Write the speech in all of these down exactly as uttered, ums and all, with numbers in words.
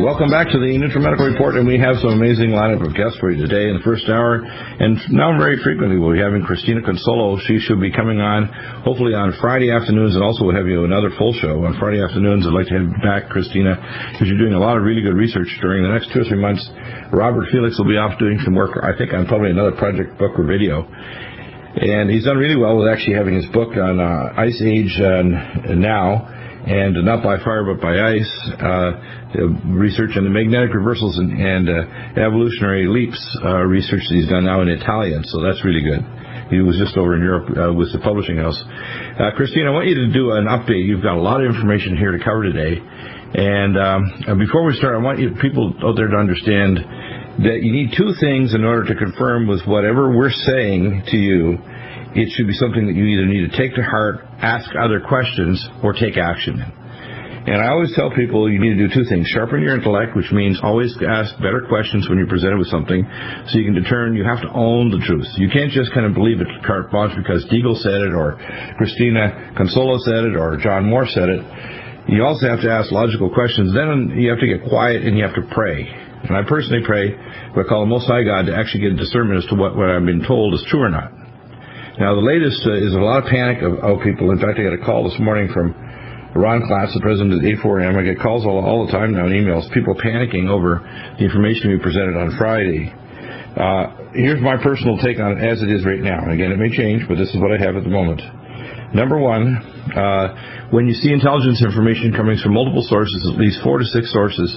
Welcome back to the Nutramedical Report, and we have some amazing lineup of guests for you today in the first hour. And now very frequently we'll be having Christina Consolo. She should be coming on hopefully on Friday afternoons, and also we'll have you another full show on Friday afternoons. I'd like to have back Christina because you're doing a lot of really good research during the next two or three months. Robert Felix will be off doing some work, I think, on probably another project, book, or video. And he's done really well with actually having his book on uh, Ice Age uh, Now, and uh, Not by Fire But by Ice, uh, research on the magnetic reversals and, and uh, evolutionary leaps, uh, research that he's done now in Italian, so that's really good. He was just over in Europe uh, with the publishing house. Uh, Christina, I want you to do an update. You've got a lot of information here to cover today. And um, before we start, I want you people out there to understand that you need two things in order to confirm with whatever we're saying to you. It should be something that you either need to take to heart, ask other questions, or take action. And I always tell people you need to do two things. Sharpen your intellect, which means always ask better questions when you're presented with something, so you can determine. You have to own the truth. You can't just kind of believe it carte blanche because Deagle said it, or Christina Consolo said it, or John Moore said it. You also have to ask logical questions. Then you have to get quiet and you have to pray. And I personally pray, but I call the Most High God to actually get a discernment as to what, what I've been told is true or not. Now, the latest uh, is a lot of panic of, of people. In fact, I got a call this morning from Ron Klaas, the president of the A four M. I get calls all, all the time now and emails, people panicking over the information we presented on Friday. Uh, here's my personal take on it as it is right now. And again, it may change, but this is what I have at the moment. Number one, uh, when you see intelligence information coming from multiple sources, at least four to six sources,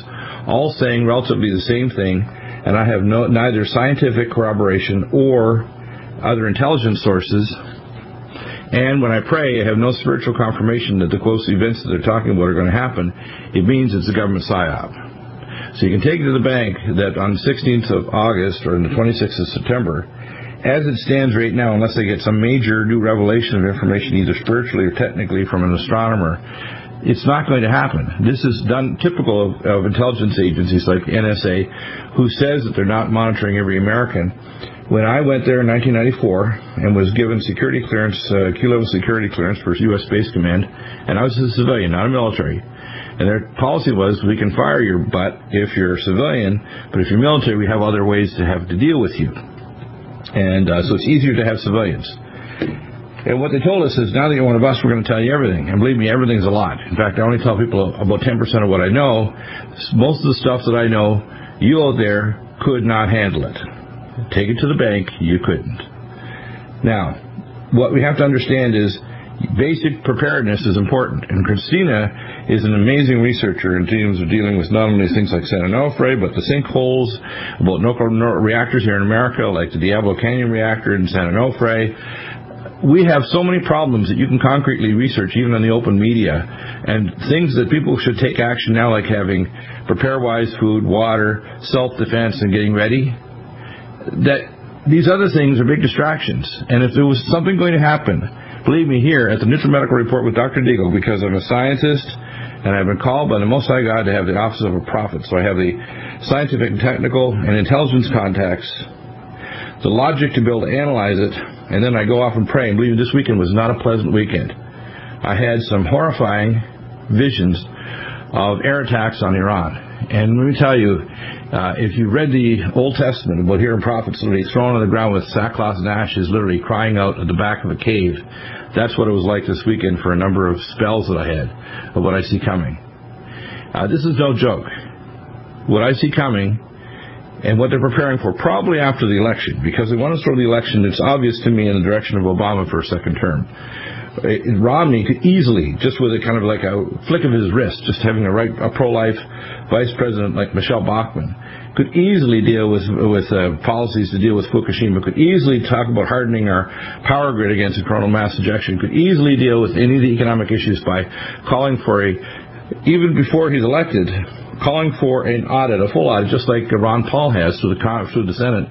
all saying relatively the same thing, and I have no, neither scientific corroboration or other intelligence sources, and when I pray, I have no spiritual confirmation that the close events that they're talking about are going to happen, it means it's a government psyop. So you can take it to the bank that on the sixteenth of August or on the twenty-sixth of September, as it stands right now, unless they get some major new revelation of information, either spiritually or technically from an astronomer, it's not going to happen. This is done typical of, of intelligence agencies like N S A, who says that they're not monitoring every American. When I went there in nineteen ninety-four and was given security clearance, uh, Q-level security clearance for U S Space Command, and I was a civilian, not a military, and their policy was we can fire your butt if you're a civilian, but if you're military, we have other ways to have to deal with you. And uh, so it's easier to have civilians. And what they told us is, now that you're one of us, we're going to tell you everything. And believe me, everything's a lot. In fact, I only tell people about ten percent of what I know. Most of the stuff that I know, you out there could not handle it. Take it to the bank, you couldn't. Now, what we have to understand is basic preparedness is important. And Christina is an amazing researcher in terms of dealing with not only things like San Onofre, but the sinkholes, about nuclear reactors here in America, like the Diablo Canyon reactor in San Onofre. We have so many problems that you can concretely research, even on the open media, and things that people should take action now, like having prepare-wise food, water, self-defense, and getting ready. That these other things are big distractions. And if there was something going to happen, believe me, here at the Nutramedical Report with Doctor Deagle, because I'm a scientist, and I've been called by the Most High God to have the office of a prophet, so I have the scientific and technical and intelligence contacts, the logic to be able to analyze it, and then I go off and pray. And believe me, this weekend was not a pleasant weekend. I had some horrifying visions of air attacks on Iran. And let me tell you, uh, if you read the Old Testament about hearing prophets literally thrown on the ground with sackcloth and ashes, literally crying out at the back of a cave, that's what it was like this weekend for a number of spells that I had of what I see coming. Uh, this is no joke. What I see coming, and what they're preparing for, probably after the election, because they want to throw the election, it's obvious to me, in the direction of Obama for a second term. It, Romney could easily, just with a kind of like a flick of his wrist, just having a, right, a pro-life vice president like Michelle Bachmann, could easily deal with, with uh, policies to deal with Fukushima, could easily talk about hardening our power grid against a coronal mass ejection, could easily deal with any of the economic issues by calling for a, even before he's elected, calling for an audit, a full audit, just like Ron Paul has through the through the Senate,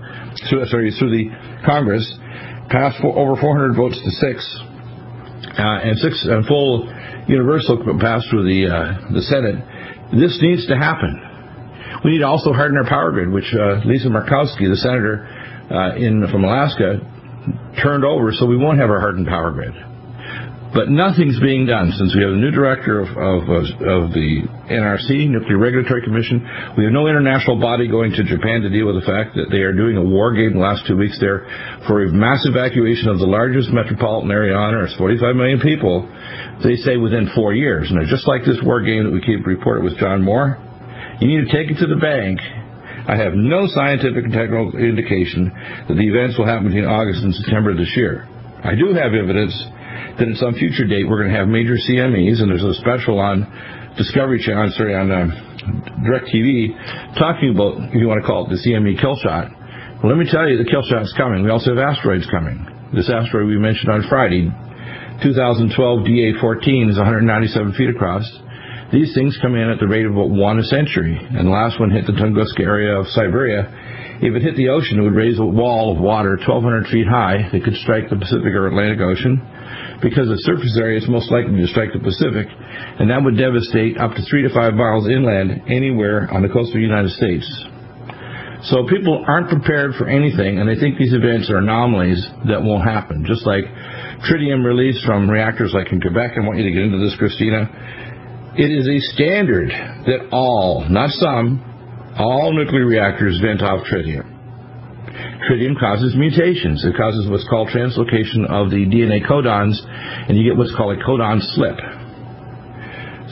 through, sorry, through the Congress, passed for over four hundred votes to six, uh, and six and full universal passed through the uh, the Senate. This needs to happen. We need to also harden our power grid, which uh, Lisa Murkowski, the senator uh, in from Alaska, turned over, so we won't have our hardened power grid. But nothing's being done since we have a new director of, of, of the N R C, Nuclear Regulatory Commission. We have no international body going to Japan to deal with the fact that they are doing a war game the last two weeks there for a mass evacuation of the largest metropolitan area on Earth, forty-five million people, they say within four years. And just like this war game that we keep reporting with John Moore, you need to take it to the bank. I have no scientific and technical indication that the events will happen between August and September this year. I do have evidence that at some future date we're going to have major C M Es, and there's a special on Discovery Channel, sorry, on uh, DirecTV, talking about, if you want to call it, the C M E kill shot. Well, let me tell you, the kill shot's coming. We also have asteroids coming. This asteroid we mentioned on Friday, two thousand twelve D A fourteen, is one hundred ninety-seven feet across. These things come in at the rate of about one a century, and the last one hit the Tunguska area of Siberia. If it hit the ocean, it would raise a wall of water twelve hundred feet high that could strike the Pacific or Atlantic Ocean. Because the surface area is most likely to strike the Pacific, and that would devastate up to three to five miles inland anywhere on the coast of the United States. So people aren't prepared for anything, and they think these events are anomalies that won't happen, just like tritium release from reactors like in Quebec. I want you to get into this, Christina. It is a standard that all, not some, all nuclear reactors vent off tritium. Tritium causes mutations. It causes what's called translocation of the D N A codons, and you get what's called a codon slip.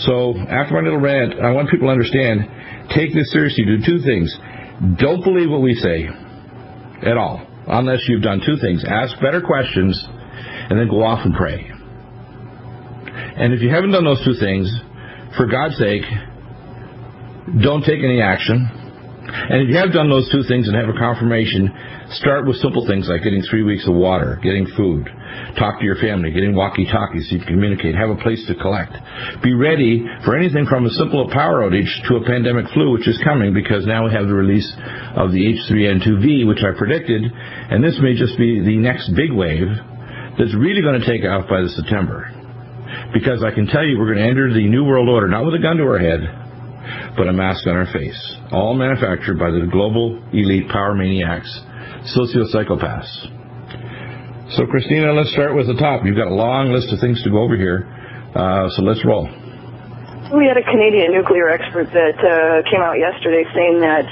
So after my little rant, I want people to understand, take this seriously. Do two things. Don't believe what we say at all, unless you've done two things. Ask better questions, and then go off and pray. And if you haven't done those two things, for God's sake, don't take any action. And if you have done those two things and have a confirmation, start with simple things like getting three weeks of water, getting food, talk to your family, getting walkie-talkies so you can communicate, have a place to collect. Be ready for anything from a simple power outage to a pandemic flu, which is coming, because now we have the release of the H three N two V, which I predicted, and this may just be the next big wave that's really going to take off by the September. Because I can tell you we're going to enter the New World Order, not with a gun to our head, but a mask on our face, all manufactured by the global elite power maniacs, socio-psychopaths. So, Christina, let's start with the top. You've got a long list of things to go over here, uh, so let's roll. We had a Canadian nuclear expert that uh, came out yesterday saying that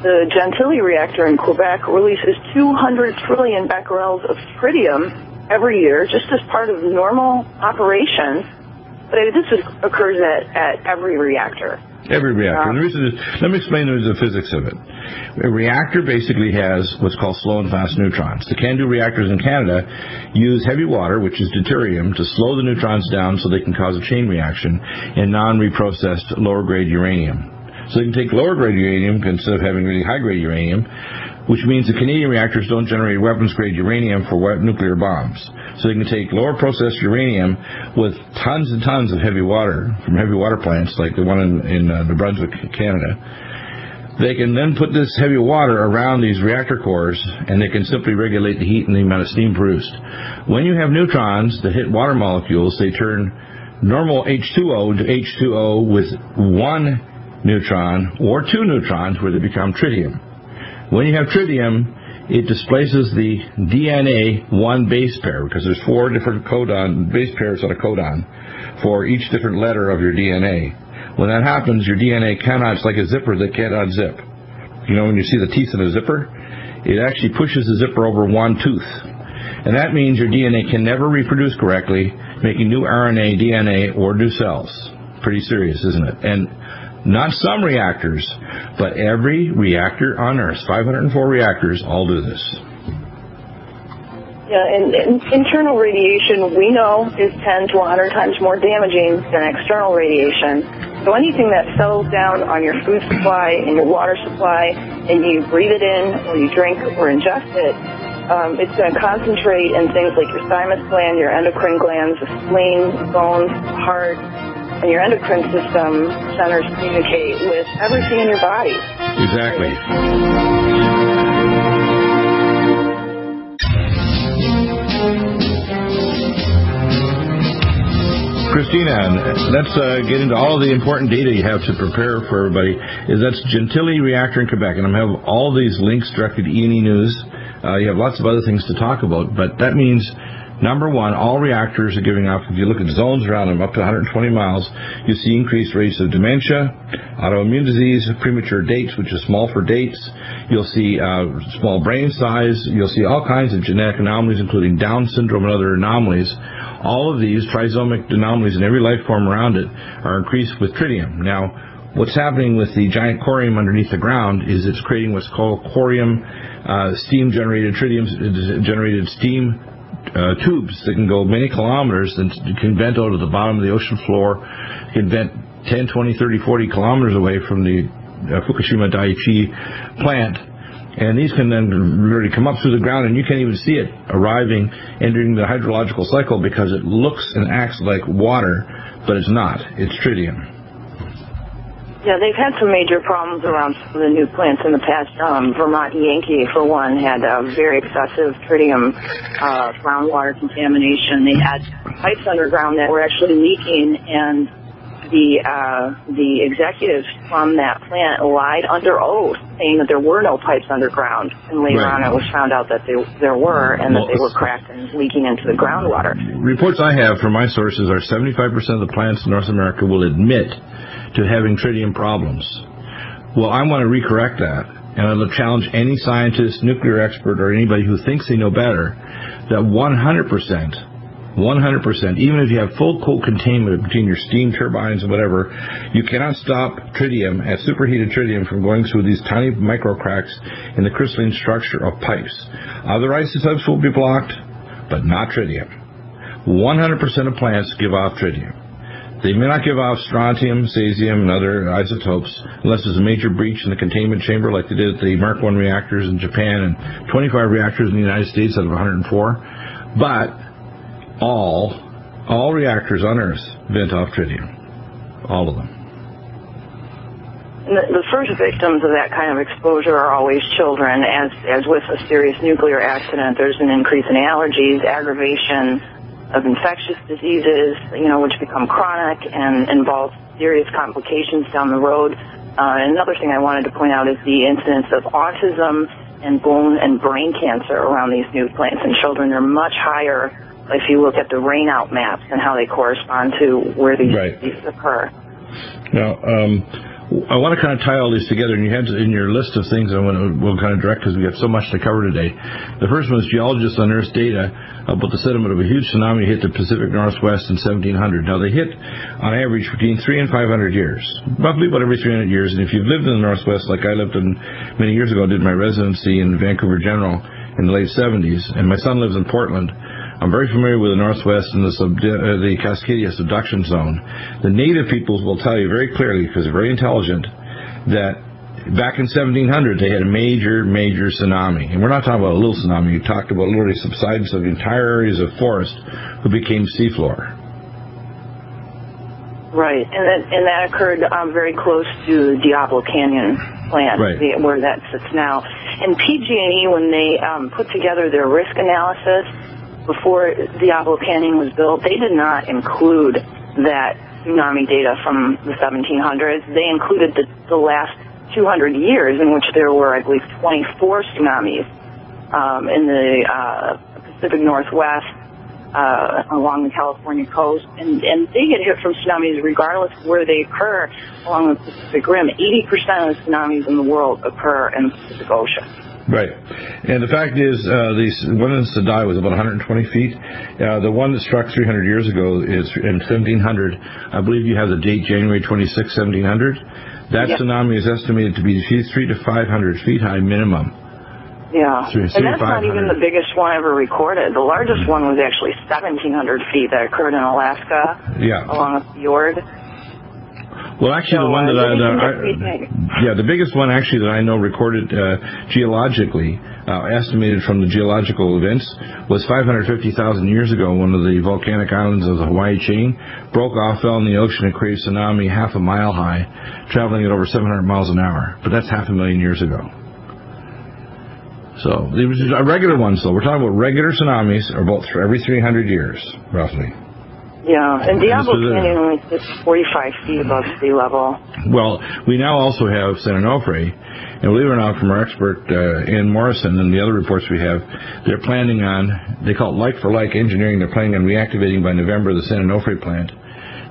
the Gentilly reactor in Quebec releases two hundred trillion becquerels of tritium every year, just as part of normal operations. But this is, occurs at, at every reactor. Every reactor. And the reason is, let me explain the physics of it. A reactor basically has what's called slow and fast neutrons. The CANDU reactors in Canada use heavy water, which is deuterium, to slow the neutrons down so they can cause a chain reaction in non-reprocessed lower-grade uranium. So they can take lower-grade uranium instead of having really high-grade uranium, which means the Canadian reactors don't generate weapons-grade uranium for nuclear bombs. So they can take lower-processed uranium with tons and tons of heavy water from heavy water plants, like the one in, in uh, New Brunswick, Canada. They can then put this heavy water around these reactor cores, and they can simply regulate the heat and the amount of steam produced. When you have neutrons that hit water molecules, they turn normal H two O to H two O with one neutron or two neutrons, where they become tritium. When you have tritium, it displaces the D N A one base pair, because there's four different codon base pairs on a codon for each different letter of your D N A. When that happens, your D N A cannot, it's like a zipper that can't unzip. You know, when you see the teeth in a zipper, it actually pushes the zipper over one tooth. And that means your D N A can never reproduce correctly, making new R N A, D N A, or new cells. Pretty serious, isn't it? And not some reactors, but every reactor on Earth, five hundred four reactors, all do this. Yeah, and, and internal radiation, we know, is ten to one hundred times more damaging than external radiation. So anything that settles down on your food supply and your water supply, and you breathe it in, or you drink or ingest it, um, it's going to concentrate in things like your thymus gland, your endocrine glands, the spleen, bones, heart. And your endocrine system centers communicate with everything in your body. Exactly. Christina, let's uh, get into all the important data you have to prepare for everybody. Is That's Gentilly Reactor in Quebec. And I'm going to have all these links directed to E N E News. Uh, you have lots of other things to talk about, but that means Number one, all reactors are giving off, if you look at zones around them, up to one hundred twenty miles, you see increased rates of dementia, autoimmune disease, premature dates, which is small for dates. You'll see uh, small brain size. You'll see all kinds of genetic anomalies, including Down syndrome and other anomalies. All of these trisomic anomalies in every life form around it are increased with tritium. Now, what's happening with the giant corium underneath the ground is it's creating what's called corium uh, steam-generated tritium-generated steam uh, tubes that can go many kilometers and can vent out to the bottom of the ocean floor, can vent ten, twenty, thirty, forty kilometers away from the uh, Fukushima Daiichi plant. And these can then really come up through the ground, and you can't even see it arriving, entering the hydrological cycle, because it looks and acts like water, but it's not. It's tritium. Yeah, they've had some major problems around some of the new plants in the past. Um, Vermont Yankee, for one, had a very excessive tritium uh, groundwater contamination. They had pipes underground that were actually leaking, and the uh, the executives from that plant lied under oath, saying that there were no pipes underground. And later right. on, it was found out that they, there were, and well, that they were cracked and leaking into the groundwater. Reports I have from my sources are seventy-five percent of the plants in North America will admit to having tritium problems. Well, I want to recorrect that, and I'll challenge any scientist, nuclear expert, or anybody who thinks they know better that one hundred percent, one hundred percent, even if you have full cold containment between your steam turbines and whatever, you cannot stop tritium, at superheated tritium, from going through these tiny micro cracks in the crystalline structure of pipes. Other isotopes will be blocked, but not tritium. one hundred percent of plants give off tritium. They may not give off strontium, cesium, and other isotopes unless there's a major breach in the containment chamber, like they did at the Mark one reactors in Japan and twenty-five reactors in the United States out of one hundred four. But all, all reactors on Earth vent off tritium, all of them. The first victims of that kind of exposure are always children. As, as with a serious nuclear accident, there's an increase in allergies, aggravation of infectious diseases, you know, which become chronic and involve serious complications down the road. Uh, another thing I wanted to point out is the incidence of autism and bone and brain cancer around these new plants in children are much higher if you look at the rainout maps and how they correspond to where these right. diseases occur. Now, um, I want to kind of tie all these together, and you had to, in your list of things I want to we'll kind of direct because we have so much to cover today. The first one is geologists unearthed data about the sediment of a huge tsunami hit the Pacific Northwest in seventeen hundred. Now, they hit on average between three and five hundred years, roughly about every three hundred years. And if you've lived in the Northwest, like I lived in many years ago, I did my residency in Vancouver General in the late seventies, and my son lives in Portland. I'm very familiar with the Northwest and the, sub uh, the Cascadia subduction zone. The native peoples will tell you very clearly, because they're very intelligent, that back in seventeen hundred they had a major, major tsunami. And we're not talking about a little tsunami. You talked about literally subsidence of entire areas of forest who became seafloor. Right, and that, and that occurred um, very close to Diablo Canyon plant, right. the, where that sits now. And P G and E, when they um, put together their risk analysis, before Diablo Canyon was built, they did not include that tsunami data from the seventeen hundreds. They included the, the last two hundred years, in which there were, I believe, twenty-four tsunamis um, in the uh, Pacific Northwest, uh, along the California coast. And, and they get hit from tsunamis regardless of where they occur along the Pacific Rim. eighty percent of the tsunamis in the world occur in the Pacific Ocean. Right. And the fact is, uh, the one that died was about one hundred twenty feet. Uh, the one that struck three hundred years ago is in seventeen hundred. I believe you have the date January twenty-sixth, seventeen hundred. That yeah. tsunami is estimated to be three to five hundred feet high minimum. Yeah. Three, three and that's not even the biggest one ever recorded. The largest one was actually seventeen hundred feet that occurred in Alaska yeah. along a fjord. Well, actually, so, the one that uh, I, I, yeah, the biggest one actually that I know recorded uh, geologically, uh, estimated from the geological events, was five hundred fifty thousand years ago. One of the volcanic islands of the Hawaii chain broke off, fell in the ocean, and created a tsunami half a mile high, traveling at over seven hundred miles an hour. But that's half a million years ago. So these are regular ones, though. We're talking about regular tsunamis, are about every three hundred years, roughly. Yeah, and Diablo Canyon only sits forty-five feet above sea level. Well, we now also have San Onofre, and believe it or not, from our expert uh, Ann Morrison and the other reports we have, they're planning on, they call it like-for-like engineering, they're planning on reactivating by November the San Onofre plant.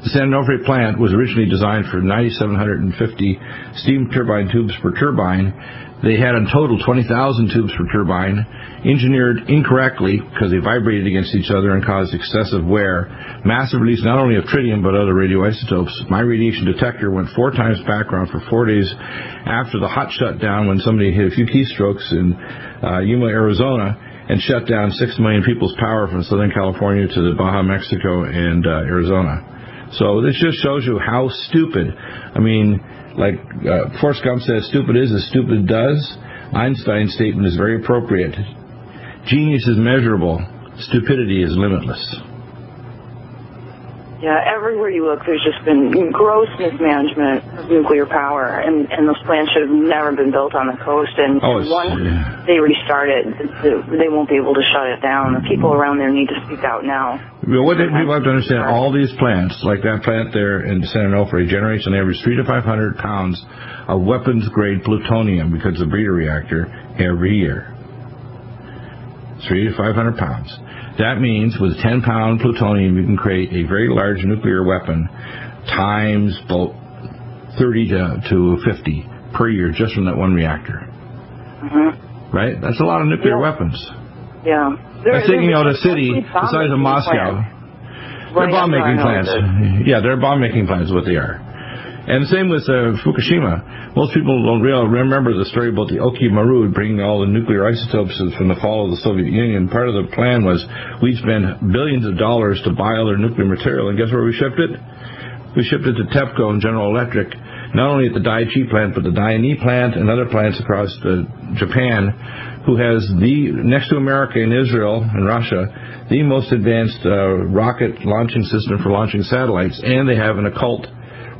The San Onofre plant was originally designed for nine thousand seven hundred fifty steam turbine tubes per turbine. They had in total twenty thousand tubes per turbine, engineered incorrectly because they vibrated against each other and caused excessive wear, massive release not only of tritium but other radioisotopes. My radiation detector went four times background for four days after the hot shutdown when somebody hit a few keystrokes in uh, Yuma, Arizona, and shut down six million people's power from Southern California to the Baja, Mexico, and uh, Arizona. So this just shows you how stupid. I mean, like uh, Forrest Gump says, stupid is as stupid does. Einstein's statement is very appropriate. Genius is measurable. Stupidity is limitless. Yeah, everywhere you look, there's just been gross mismanagement of nuclear power, and, and those plants should have never been built on the coast. And oh, once yeah. they restart it, they won't be able to shut it down. The people around there need to speak out now. Well, what people have to understand, all these plants, like that plant there in San Onofre, generates on average three to five hundred pounds of weapons-grade plutonium because of the breeder reactor every year. Three to five hundred pounds. That means with ten pound plutonium, you can create a very large nuclear weapon times about thirty to fifty per year just from that one reactor. Mm-hmm. Right? That's a lot of nuclear yeah. weapons. Yeah. There, That's taking out a city the size of Moscow. Plants. They're bomb-making plants. Yeah, they're bomb-making plants is what they are. And the same with uh, Fukushima. Most people don't really remember the story about the Oki Maru bringing all the nuclear isotopes from the fall of the Soviet Union. Part of the plan was we'd spend billions of dollars to buy all their nuclear material, and guess where we shipped it? We shipped it to Tepco and General Electric, not only at the Daiichi plant, but the Daini plant and other plants across the, Japan, who has the, next to America and Israel and Russia, the most advanced uh, rocket launching system for launching satellites, and they have an occult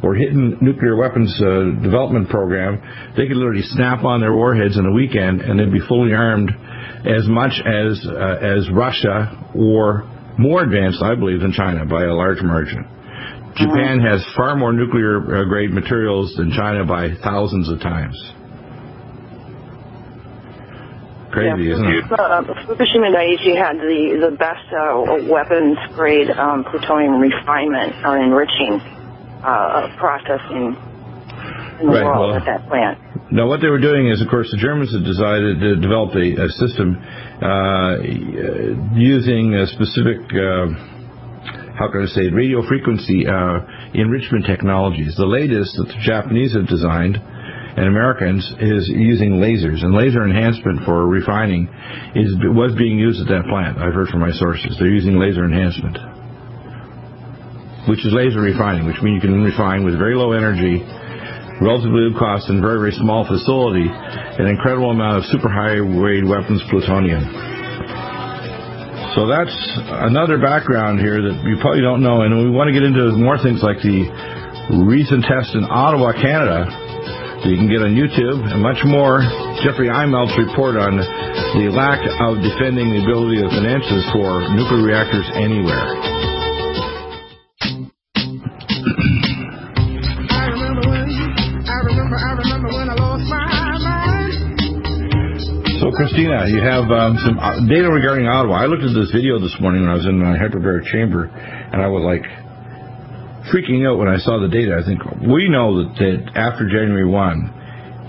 or hidden nuclear weapons uh, development program. They could literally snap on their warheads in a weekend and they'd be fully armed as much as uh, as Russia, or more advanced, I believe, than China by a large margin. Japan has far more nuclear grade materials than China by thousands of times. Crazy, yeah, isn't it? Uh, Fukushima Daiichi had the, the best uh, weapons grade um, plutonium refinement or enriching Uh, processing in the right, world well, at that plant. Now, what they were doing is, of course, the Germans had decided to develop a, a system uh, using a specific, uh, how can I say, radio frequency uh, enrichment technologies. The latest that the Japanese have designed, and Americans, is using lasers, and laser enhancement for refining is was being used at that plant. I've heard from my sources. They're using laser enhancement, which is laser refining, which means you can refine with very low energy, relatively low cost, and very, very small facility, an incredible amount of super high-grade weapons plutonium. So that's another background here that you probably don't know, and we want to get into more things like the recent test in Ottawa, Canada, that you can get on YouTube, and much more. Jeffrey Eimelt's report on the lack of defending the ability of finances for nuclear reactors anywhere. Christina, you have um, some data regarding Ottawa. I looked at this video this morning when I was in my hyperbaric chamber, and I was like freaking out when I saw the data. I think we know that, that after January first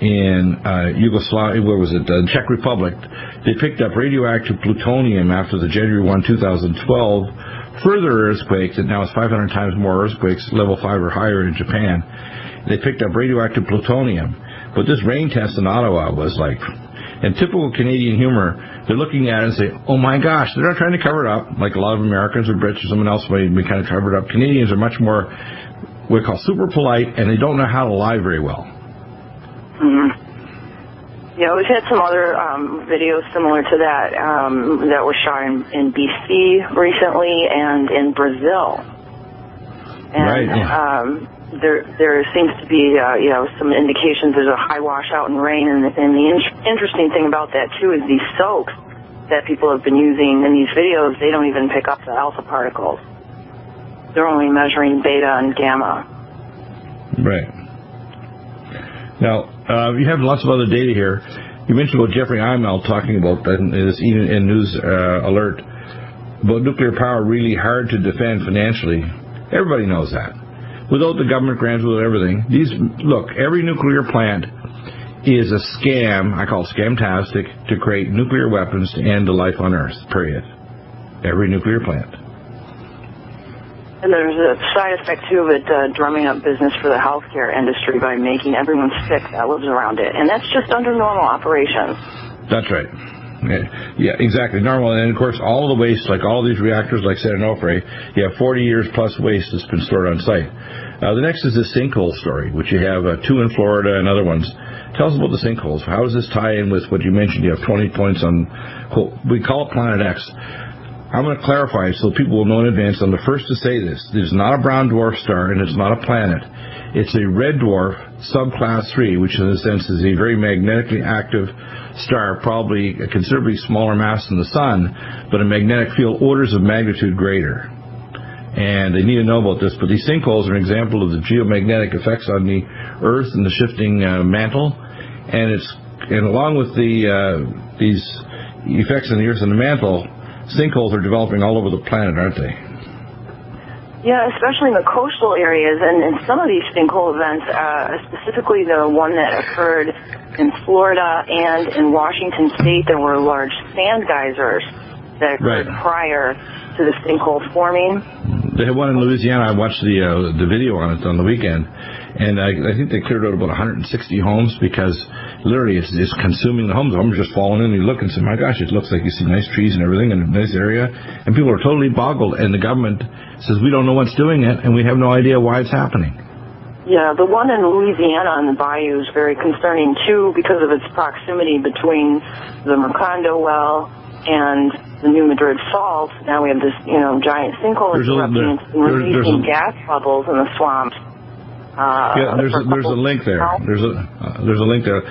in uh, Yugoslavia, where was it, the Czech Republic, they picked up radioactive plutonium after the January first, two thousand twelve further earthquake that now is five hundred times more earthquakes, level five or higher in Japan. They picked up radioactive plutonium, but this rain test in Ottawa was like... In typical Canadian humor, they're looking at it and say, oh my gosh, they're not trying to cover it up, like a lot of Americans or Brits or someone else might be kind of covered up. Canadians are much more, what we call super polite, and they don't know how to lie very well. Mm-hmm. Yeah, we've had some other um, videos similar to that um, that were shot in, in B C recently and in Brazil. And, right. Yeah. Um, There, there seems to be, uh, you know, some indications there's a high washout and rain, and, and the in interesting thing about that too is these soaks that people have been using in these videos, they don't even pick up the alpha particles. They're only measuring beta and gamma. Right. Now, uh, you have lots of other data here. You mentioned about Jeffrey Imel talking about that in this E N News uh, alert, about nuclear power really hard to defend financially. Everybody knows that. Without the government grants, without everything, these, look, every nuclear plant is a scam, I call it scamtastic, to create nuclear weapons to end the life on Earth, period. Every nuclear plant. And there's a side effect, too, of it uh, drumming up business for the healthcare industry by making everyone sick that lives around it. And that's just under normal operations. That's right. Yeah, yeah, exactly. Normal. And, of course, all the waste, like all these reactors like San Onofre, you have forty years plus waste that's been stored on site. Uh, the next is the sinkhole story, which you have uh, two in Florida and other ones. Tell us about the sinkholes. How does this tie in with what you mentioned? You have twenty points on, we call it Planet X. I'm going to clarify so people will know in advance. I'm the first to say this. It's not a brown dwarf star, and it's not a planet. It's a red dwarf subclass three, which in a sense is a very magnetically active star, probably a considerably smaller mass than the sun, but a magnetic field orders of magnitude greater. And they need to know about this, but these sinkholes are an example of the geomagnetic effects on the Earth and the shifting uh, mantle. And it's and along with the uh, these effects on the Earth and the mantle, sinkholes are developing all over the planet, aren't they? Yeah, especially in the coastal areas. And in some of these sinkhole events, uh, specifically the one that occurred in Florida and in Washington State, there were large sand geysers that occurred right. prior to the sinkhole forming. They had one in Louisiana. I watched the uh, the video on it on the weekend, and I, I think they cleared out about one hundred sixty homes because literally it's, it's consuming the homes. The homes are just falling in. You look and say, my gosh, it looks like you see nice trees and everything in a nice area, and people are totally boggled, and the government says, we don't know what's doing it, and we have no idea why it's happening. Yeah, the one in Louisiana on the bayou is very concerning, too, because of its proximity between the Macondo well and the New Madrid fault. Now we have this, you know, giant sinkhole erupting and releasing gas bubbles in the swamps. Uh, yeah, there's a, there's a link there. There's a uh, there's a link there.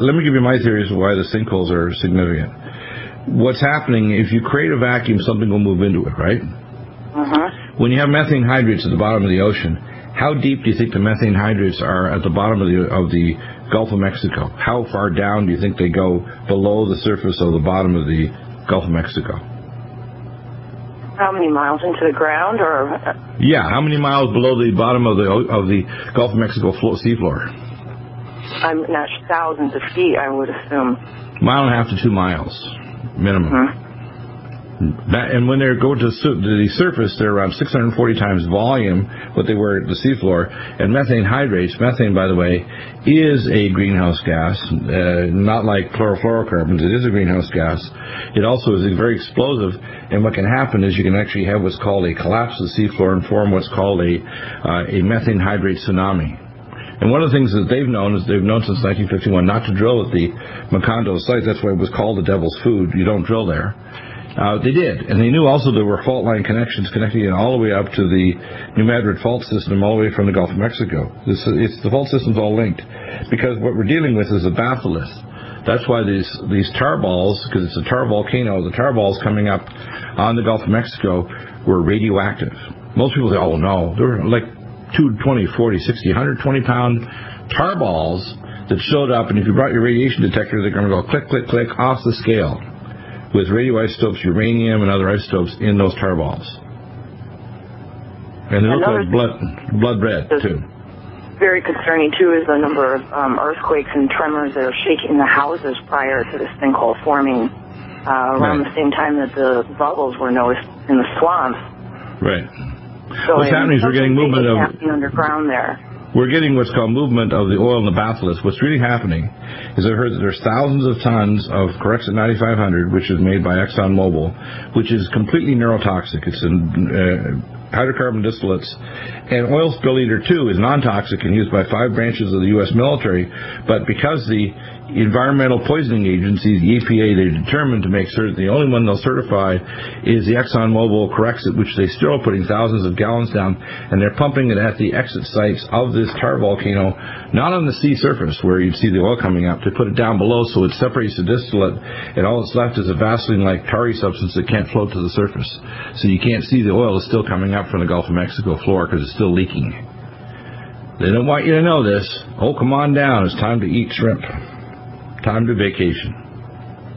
Let me give you my theories of why the sinkholes are significant. What's happening? If you create a vacuum, something will move into it, right? Mm-hmm. When you have methane hydrates at the bottom of the ocean, how deep do you think the methane hydrates are at the bottom of the of the Gulf of Mexico? How far down do you think they go below the surface of the bottom of the Gulf of Mexico? How many miles into the ground, or? Yeah, how many miles below the bottom of the of the Gulf of Mexico seafloor? I'm not thousands of feet, I would assume. Mile and a half to two miles, minimum. Mm-hmm. That, and when they go to, su to the surface, they're around six hundred forty times volume what they were at the seafloor. And methane hydrates. Methane, by the way, is a greenhouse gas, uh, not like chlorofluorocarbons. It is a greenhouse gas. It also is very explosive, and what can happen is you can actually have what's called a collapse of the seafloor and form what's called a uh, a methane hydrate tsunami. And one of the things that they've known is they've known since nineteen fifty-one not to drill at the Macondo site. That's why it was called the Devil's Food. You don't drill there. Uh, they did, and they knew also there were fault line connections connecting it all the way up to the New Madrid fault system, all the way from the Gulf of Mexico. It's, it's the fault system's all linked, because what we're dealing with is a batholith. That's why these these tar balls, because it's a tar volcano, the tar balls coming up on the Gulf of Mexico were radioactive. Most people say, oh no, they were like two, twenty, forty, sixty, one hundred twenty pound tar balls that showed up, and if you brought your radiation detector, they're going to go click, click, click off the scale with radioisotopes, uranium, and other isotopes in those tar balls. And they look like blood, blood red, too. Very concerning, too, is the number of um, earthquakes and tremors that are shaking the houses prior to this sinkhole forming, uh, around right. the same time that the bubbles were noticed in the swamps. Right. So what's happening is we're getting movement of... underground there. We're getting what's called movement of the oil in the batholith. What's really happening is I've heard that there's thousands of tons of Corexit ninety-five hundred, which is made by ExxonMobil, which is completely neurotoxic. It's in uh, hydrocarbon distillates. And oil spill eater two is non-toxic and used by five branches of the U S military. But because the environmental poisoning agency, the E P A, they're determined to make certain the only one they'll certify is the ExxonMobil Corexit, which they still are putting thousands of gallons down, and they're pumping it at the exit sites of this tar volcano, not on the sea surface where you'd see the oil coming up. They put it down below so it separates the distillate, and all that's left is a Vaseline-like tarry substance that can't float to the surface. So you can't see the oil is still coming up up from the Gulf of Mexico floor because it's still leaking. They don't want you to know this. Oh, come on down. It's time to eat shrimp. Time to vacation.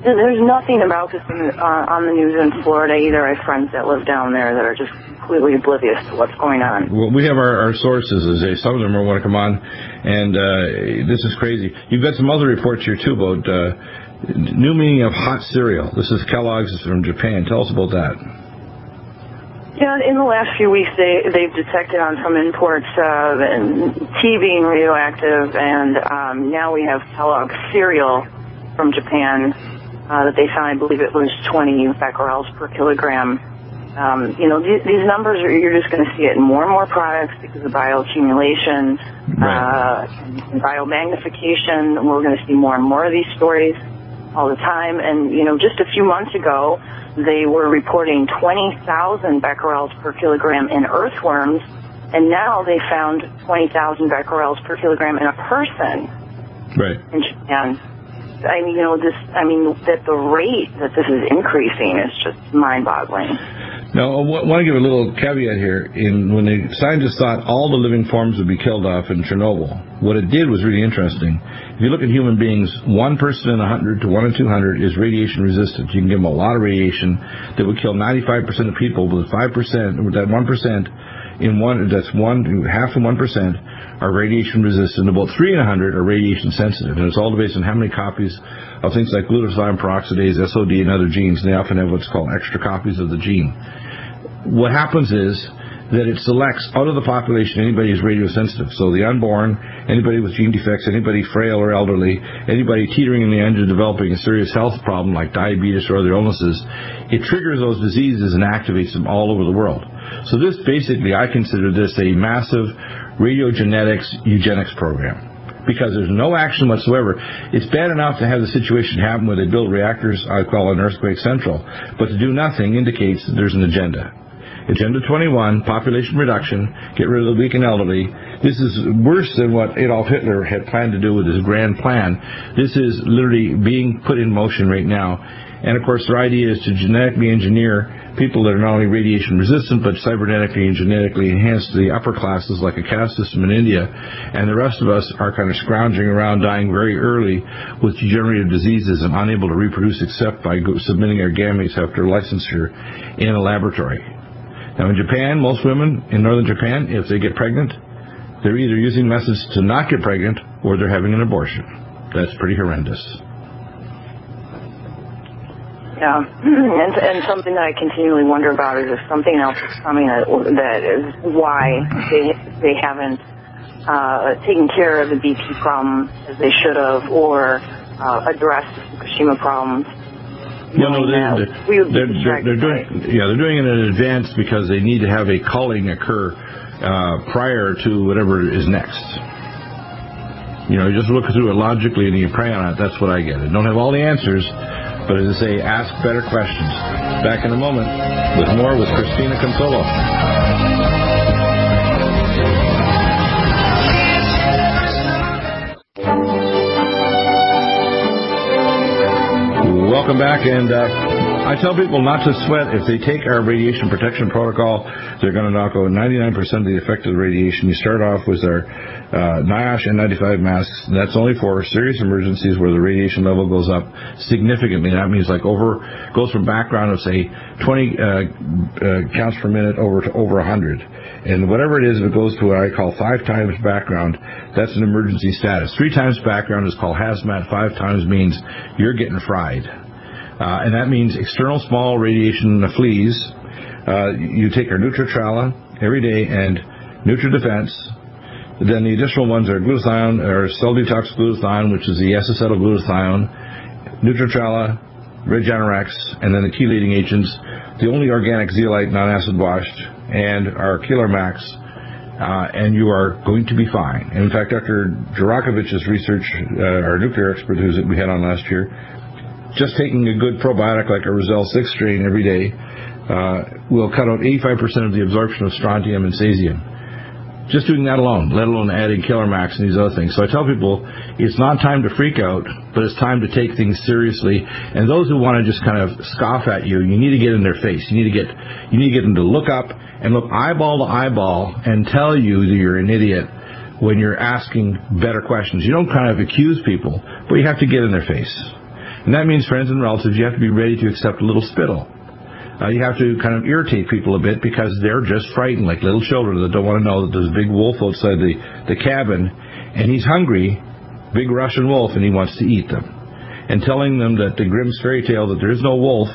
There's nothing about this in, uh, on the news in Florida either. I have friends that live down there that are just completely oblivious to what's going on. Well, we have our, our sources. As they, some of them are want to come on, and uh, this is crazy. You've got some other reports here too about uh, new meaning of hot cereal. This is Kellogg's from Japan. Tell us about that. Yeah, in the last few weeks, they they've detected on some imports uh, tea being radioactive, and um, now we have Kellogg's cereal from Japan. Uh, that they found, I believe it was twenty becquerels per kilogram. Um, you know, th these numbers, are, you're just going to see it in more and more products because of bioaccumulation, right. uh, and biomagnification. We're going to see more and more of these stories all the time. And, you know, just a few months ago, they were reporting twenty thousand becquerels per kilogram in earthworms, and now they found twenty thousand becquerels per kilogram in a person, right, in Japan. I mean, you know, this, I mean, that the rate that this is increasing is just mind-boggling. Now, I want to give a little caveat here. In, when the scientists thought all the living forms would be killed off in Chernobyl, what it did was really interesting. If you look at human beings, one person in one hundred to one in two hundred is radiation resistant. You can give them a lot of radiation that would kill ninety-five percent of people, but five percent, with that one percent, in one, that's one, half of one percent, are radiation resistant. About three in a hundred are radiation sensitive, and it's all based on how many copies of things like glutathione peroxidase, S O D, and other genes. They often have what's called extra copies of the gene. What happens is that it selects out of the population anybody who's radiosensitive. So the unborn, anybody with gene defects, anybody frail or elderly, anybody teetering in the end of developing a serious health problem like diabetes or other illnesses, it triggers those diseases and activates them all over the world. So this basically, I consider this a massive radiogenetics eugenics program, because there's no action whatsoever. It's bad enough to have the situation happen where they build reactors, I call an earthquake central, but to do nothing indicates that there's an agenda. Agenda twenty-one, population reduction, get rid of the weak and elderly. This is worse than what Adolf Hitler had planned to do with his grand plan. This is literally being put in motion right now. And of course, their idea is to genetically engineer people that are not only radiation resistant, but cybernetically and genetically enhanced to the upper classes, like a caste system in India. And the rest of us are kind of scrounging around, dying very early with degenerative diseases and unable to reproduce except by submitting our gametes after licensure in a laboratory. Now in Japan, most women in northern Japan, if they get pregnant, they're either using methods to not get pregnant or they're having an abortion. That's pretty horrendous. Yeah, and, and something that I continually wonder about is if something else is coming that, that is why they, they haven't uh, taken care of the B P problem as they should have, or uh, addressed the Fukushima problems. Well, no, they're, they're, they're, they're doing, yeah, they're doing it in advance because they need to have a culling occur uh, prior to whatever is next. You know, you just look through it logically and you pray on it. That's what I get. I don't have all the answers, but as I say, ask better questions. Back in a moment with more with Christina Consolo. Welcome back, and uh, I tell people not to sweat. If they take our radiation protection protocol, they're going to knock out ninety-nine percent of the effect of the radiation. You start off with our uh, NIOSH N ninety-five masks. That's only for serious emergencies where the radiation level goes up significantly. That means like over, goes from background of say twenty uh, uh, counts per minute over to over one hundred. And whatever it is, if it goes to what I call five times background, that's an emergency status. Three times background is called hazmat. Five times means you're getting fried. Uh, and that means external small radiation fleas. Uh, you take our Nutritrala every day and NutriDefense. Then the additional ones are glutathione, or cell detox glutathione, which is the S-acetyl glutathione, Nutritrala, Regenerax, and then the chelating agents, the only organic zeolite non-acid washed, and our Keelermax. Uh, and you are going to be fine. And in fact, Doctor Jurakovic's research, uh, our nuclear expert who's that we had on last year, just taking a good probiotic like a Roselle six strain every day uh, will cut out eighty-five percent of the absorption of strontium and cesium. Just doing that alone, let alone adding Killer Max and these other things. So I tell people it's not time to freak out, but it's time to take things seriously. And those who want to just kind of scoff at you, you need to get in their face. You need to get you need to get them to look up and look eyeball to eyeball and tell you that you're an idiot when you're asking better questions. You don't kind of accuse people, but you have to get in their face. And that means, friends and relatives, you have to be ready to accept a little spittle. Uh, you have to kind of irritate people a bit because they're just frightened, like little children that don't want to know that there's a big wolf outside the, the cabin, and he's hungry, big Russian wolf, and he wants to eat them. And telling them that the Grimm's fairy tale, that there is no wolf,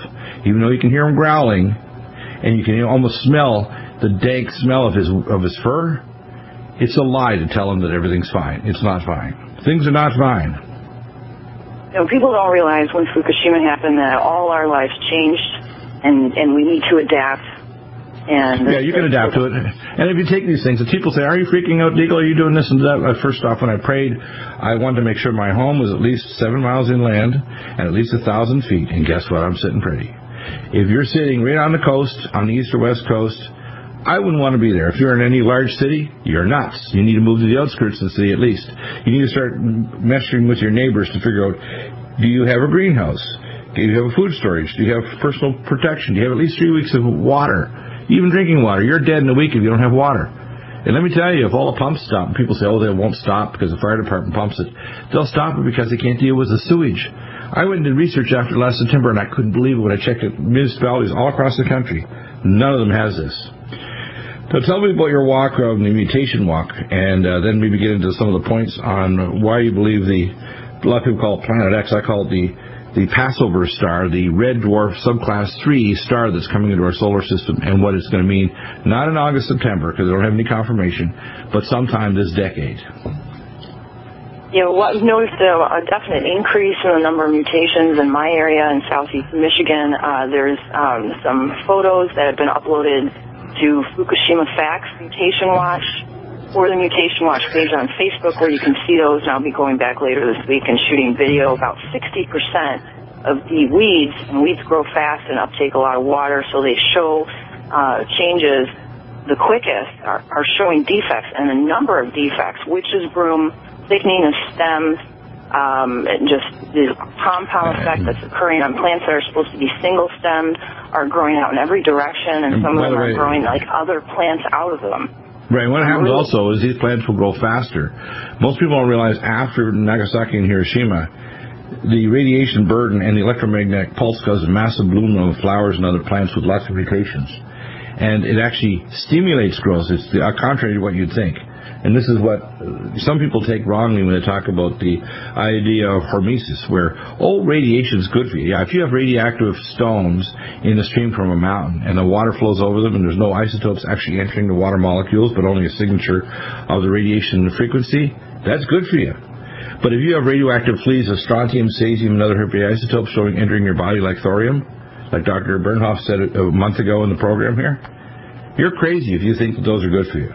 even though you can hear him growling, and you can almost smell the dank smell of his, of his fur, it's a lie to tell him that everything's fine. It's not fine. Things are not fine. You know, people don't realize when Fukushima happened that all our lives changed. And, and we need to adapt. And yeah, you can adapt to it. And if you take these things, if people say, are you freaking out, Deagle? Are you doing this and that? First off, when I prayed, I wanted to make sure my home was at least seven miles inland and at least a thousand feet. And guess what? I'm sitting pretty. If you're sitting right on the coast, on the east or west coast, I wouldn't want to be there. If you're in any large city, you're nuts. You need to move to the outskirts of the city at least. You need to start meshing with your neighbors to figure out, do you have a greenhouse? Do you have a food storage? Do you have personal protection? Do you have at least three weeks of water? Even drinking water. You're dead in a week if you don't have water. And let me tell you, if all the pumps stop, people say, oh, they won't stop because the fire department pumps it. They'll stop it because they can't deal with the sewage. I went and did research after last September, and I couldn't believe it when I checked at municipalities all across the country. None of them has this. So tell me about your walk, uh, the mutation walk, and uh, then maybe get into some of the points on why you believe the, a lot of people call it Planet X, I call it the the Passover star, the red dwarf subclass three star that's coming into our solar system, and what it's going to mean, not in August, September, because I don't have any confirmation, but sometime this decade. You know, well, I've noticed a, a definite increase in the number of mutations in my area in southeast Michigan. Uh, there's um, some photos that have been uploaded to Fukushima Facts Mutation Watch or the Mutation Watch page on Facebook, where you can see those, and I'll be going back later this week and shooting video. About sixty percent of the weeds, and weeds grow fast and uptake a lot of water, so they show uh, changes the quickest, are, are showing defects, and the number of defects, witch's broom, thickening of stems, um, and just the compound effect that's occurring on plants that are supposed to be single-stemmed are growing out in every direction, and, and some of them are way, growing like other plants out of them. Right, what happens also is these plants will grow faster. Most people don't realize after Nagasaki and Hiroshima, the radiation burden and the electromagnetic pulse caused a massive bloom of flowers and other plants with lots of mutations. And it actually stimulates growth. It's the, uh, contrary to what you'd think. And this is what some people take wrongly when they talk about the idea of hormesis, where, oh, radiation is good for you. Yeah, if you have radioactive stones in a stream from a mountain and the water flows over them and there's no isotopes actually entering the water molecules but only a signature of the radiation frequency, that's good for you. But if you have radioactive fleas of strontium, cesium, and other heavy isotopes showing entering your body like thorium, like Doctor Bernhoff said a month ago in the program here, you're crazy if you think that those are good for you.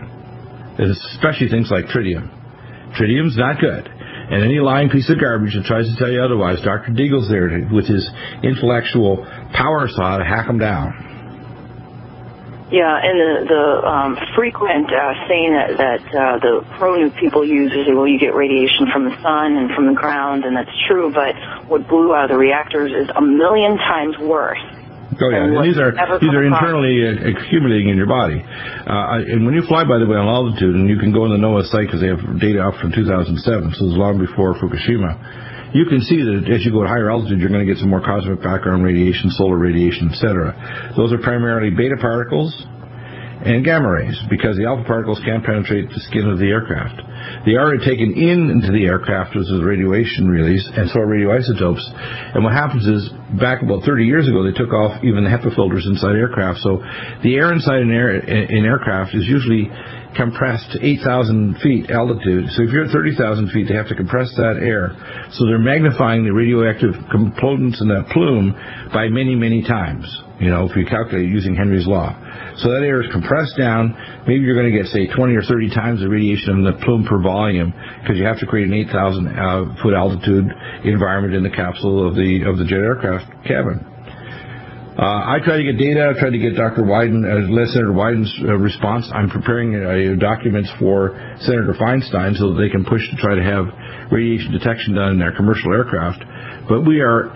Especially things like tritium. Tritium's not good. And any lying piece of garbage that tries to tell you otherwise, Doctor Deagle's there to, with his intellectual power saw to hack them down. Yeah, and the, the um, frequent uh, saying that, that uh, the pro-new people use is, well, you get radiation from the sun and from the ground, and that's true, but what blew out of the reactors is a million times worse. Oh, yeah. And these are these are internally accumulating in your body. Uh, and when you fly, by the way, on altitude, and you can go on the NOAA site because they have data up from two thousand seven, so it's long before Fukushima, you can see that as you go at higher altitude, you're going to get some more cosmic background radiation, solar radiation, et cetera. Those are primarily beta particles and gamma rays, because the alpha particles can't penetrate the skin of the aircraft. They are taken in into the aircraft as a radiation release, and so are radioisotopes. And what happens is, back about thirty years ago, they took off even the HEPA filters inside aircraft. So the air inside an air, in aircraft is usually compressed to eight thousand feet altitude. So if you're at thirty thousand feet, they have to compress that air. So they're magnifying the radioactive components in that plume by many, many times, you know, if you calculate using Henry's law. So that air is compressed down. Maybe you're going to get, say, twenty or thirty times the radiation in the plume per volume, because you have to create an eight thousand foot altitude environment in the capsule of the of the jet aircraft cabin. Uh, I tried to get data. I tried to get Doctor Wyden, uh, Senator Wyden's uh, response. I'm preparing uh, documents for Senator Feinstein so that they can push to try to have radiation detection done in their commercial aircraft. But we are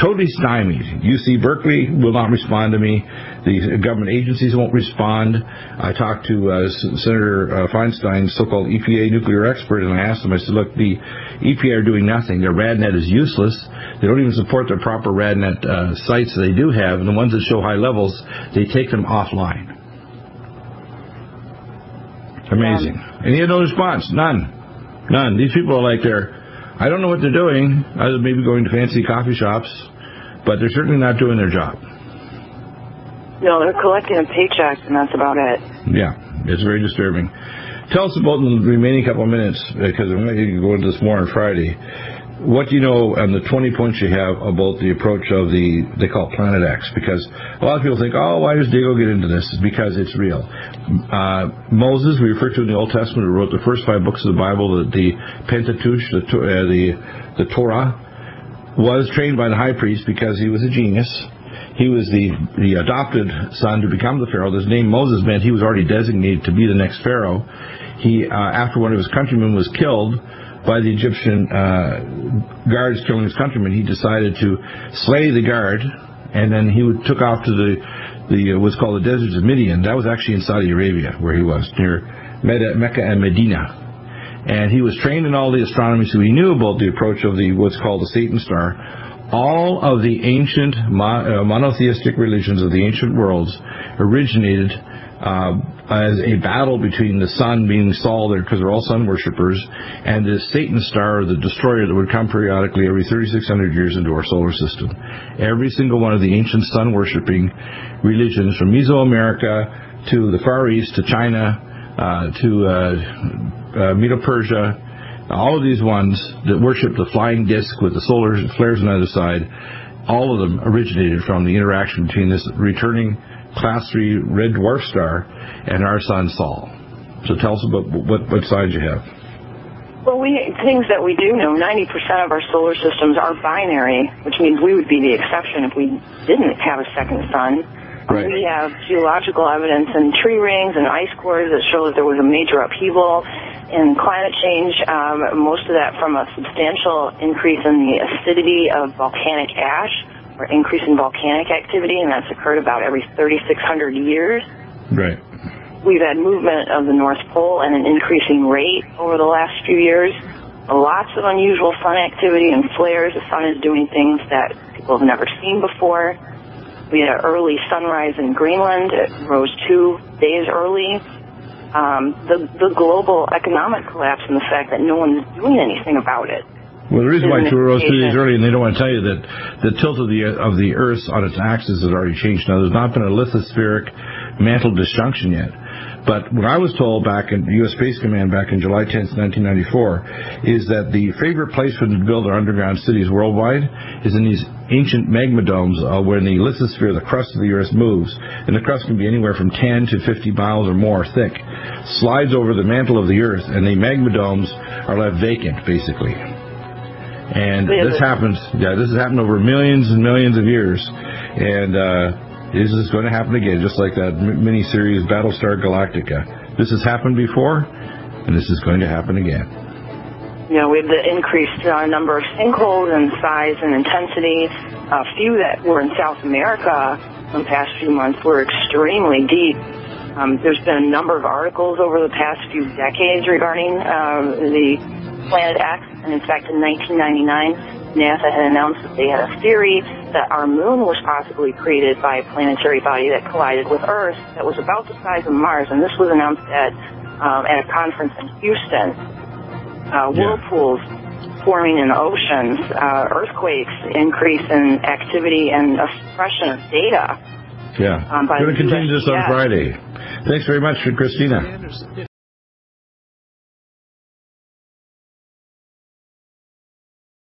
totally stymied. U C Berkeley will not respond to me. The government agencies won't respond. I talked to uh, Senator uh, Feinstein's so-called E P A nuclear expert, and I asked him, I said, look, the E P A are doing nothing. Their RadNet is useless. They don't even support their proper RadNet uh, sites that they do have, and the ones that show high levels, they take them offline. Amazing. And he had no response. None. None. These people are like they're I don't know what they're doing, other than maybe going to fancy coffee shops, but they're certainly not doing their job. No, they're collecting a paycheck, and that's about it. Yeah, it's very disturbing. Tell us about, in the remaining couple of minutes, because I'm going to go into this more on Friday, what do you know on the twenty points you have about the approach of the, they call it Planet X? Because a lot of people think, oh, why does Deagle get into this? It's because it's real. Uh, Moses, we refer to in the Old Testament, who wrote the first five books of the Bible, the, the Pentateuch, the, uh, the, the Torah, was trained by the high priest because he was a genius. He was the, the adopted son to become the Pharaoh. His name Moses meant he was already designated to be the next Pharaoh. He, uh, after one of his countrymen was killed by the Egyptian uh, guards killing his countrymen, he decided to slay the guard, and then he would, took off to the, the uh, what's called the deserts of Midian. That was actually in Saudi Arabia, where he was, near Mecca and Medina. And he was trained in all the astronomy, so he knew about the approach of the what's called the Satan star. All of the ancient mon uh, monotheistic religions of the ancient worlds originated Uh, as a battle between the sun, being Saul, there because they're all sun worshippers, and the Satan star, the destroyer, that would come periodically every thirty-six hundred years into our solar system. Every single one of the ancient sun worshipping religions, from Mesoamerica to the Far East to China uh, to uh, uh, Medo-Persia, all of these ones that worship the flying disc with the solar flares on the other side, all of them originated from the interaction between this returning Class three red dwarf star and our sun Sol. So tell us about what, what side you have. Well, we things that we do know, ninety percent of our solar systems are binary, which means we would be the exception if we didn't have a second sun. Right. We have geological evidence and tree rings and ice cores that show that there was a major upheaval in climate change, um, most of that from a substantial increase in the acidity of volcanic ash, or increase in volcanic activity, and that's occurred about every thirty-six hundred years. Right. We've had movement of the North Pole at an increasing rate over the last few years. Lots of unusual sun activity and flares. The sun is doing things that people have never seen before. We had an early sunrise in Greenland. It rose two days early. Um, the, the global economic collapse and the fact that no one's doing anything about it. Well, the reason why two rose two days early, and they don't want to tell you that the tilt of the of the Earth on its axis has already changed. Now, there's not been a lithospheric mantle disjunction yet. But what I was told back in U S Space Command back in July tenth, nineteen ninety-four, is that the favorite place for them to build our underground cities worldwide is in these ancient magma domes uh, where in the lithosphere, the crust of the Earth moves, and the crust can be anywhere from ten to fifty miles or more thick, slides over the mantle of the Earth, and the magma domes are left vacant, basically. And this happens, yeah, this has happened over millions and millions of years, and uh, this is going to happen again, just like that miniseries Battlestar Galactica. This has happened before, and this is going to happen again. You know, we have the increased uh, number of sinkholes and size and intensity. A few that were in South America in the past few months were extremely deep. Um, there's been a number of articles over the past few decades regarding uh, the Planet X, and in fact in nineteen ninety-nine NASA had announced that they had a theory that our moon was possibly created by a planetary body that collided with Earth that was about the size of Mars, and this was announced at, um, at a conference in Houston. Uh, whirlpools forming in oceans, uh, earthquakes, increase in activity and expression of data. Yeah, um, by we're going to continue this on Friday. Thanks very much, Christina.